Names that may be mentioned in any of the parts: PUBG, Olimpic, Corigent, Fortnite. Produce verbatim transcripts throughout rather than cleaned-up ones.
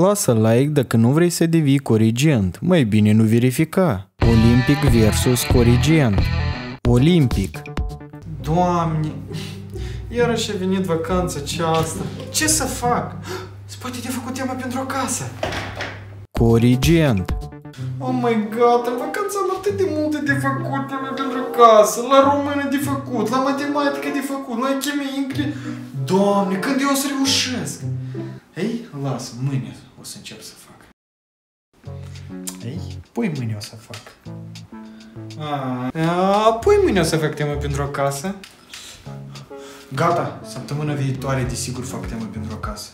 Lasă like dacă nu vrei să devii corigent, mai bine nu verifica. Olimpic versus Corigent. Olimpic. Doamne, iarăși a venit vacanța aceasta. Ce să fac? Se poate de făcut tema pentru acasă. Corigent. Oh my god, în vacanță am atât de multe de făcut pentru acasă. La română de făcut, la matematică de făcut, la chimie. Doamne, când eu o să reușesc? Ei, las, mâine o să încep să fac. Ei, pui mâine o să fac. Apoi mâine o să fac temă pentru acasă. Gata, săptămâna viitoare desigur fac temă pentru acasă.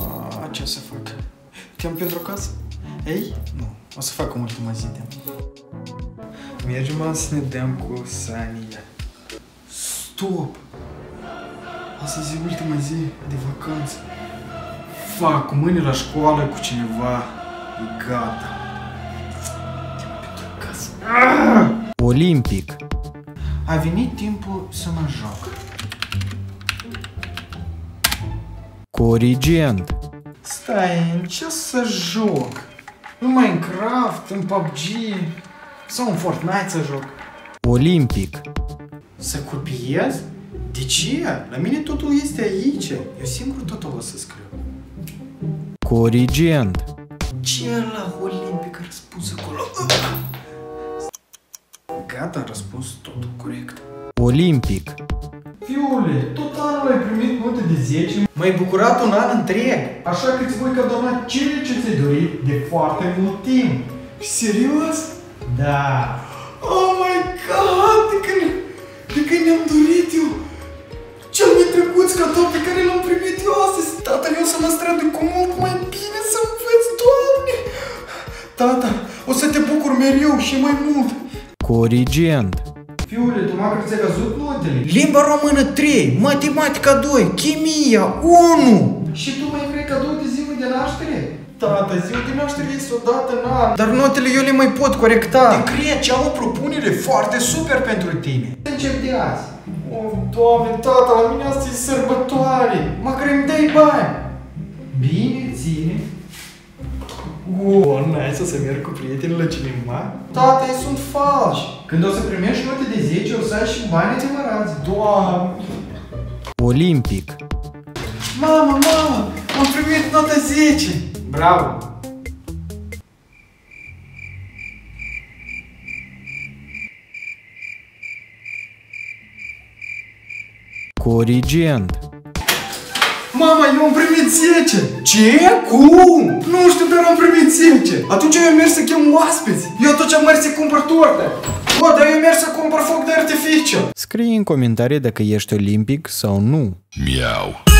A, ce o să fac? Temă pentru acasă? Ei? Nu, o să fac în ultima zi temă. Mergem să ne dăm cu Sania. Stop! Astăzi e ultima zi de vacanță. Fac cu mâine la școală cu cineva. E gata. Temă pentru acasă. Olimpic. A venit timpul să mă joc. Corigent. Stai, în ce să joc? În Minecraft, în P U B G sau în Fortnite să joc? Olimpic. Să copiez? De ce? La mine totul este aici. Eu singur totul o să scriu. Corigent. Ce la Olimpic a răspuns acolo? Gata, a răspuns totul corect. Olimpic. Fiule, tot anul ai primit note de zece. M-ai bucurat un an întreg. Așa că îți voi cadona cele ce ți-ai dorit de foarte mult timp. Serios? Da. Oh my god, de când, de când ne-am dorit eu cel mai drăguț cadou pe care l-am primit eu astăzi. Tatăl meu să mă străduie cu mult mai bine să înveți, Doamne. Tata, o să te bucur mereu și mai mult. Corigent. Fiule, tu mă crezi că zut notele? Limba română trei, matematica doi, chimia unu. Și tu mai crezi că două de ziua de naștere? Tata, ziua de naștere este odată în an. Dar notele eu le mai pot corecta. Te cred că am o propunere foarte super pentru tine. Să încep de azi. Oh, Doamne, tata, la mine asta e sărbătoare. Mă crezi îmi dai bani. Bine, ține. Uuu, n-ai să se merg cu prietenii la cinema? Tata, ei sunt falși! Când o să primești note de zece, o să ai și bani adevărați, Doamne! Olimpic. Mama, mama, am primit nota zece! Bravo! Corigent. Mama, eu am primit zece! Ce? Cum? Nu știu, dar am primit zece! Atunci eu merg să chem oaspeți! Eu tot ce am mers să cumpăr torte! O, dar eu merg să cumpăr foc de artificiu! Scrie în comentarii dacă ești olimpic sau nu. Miau!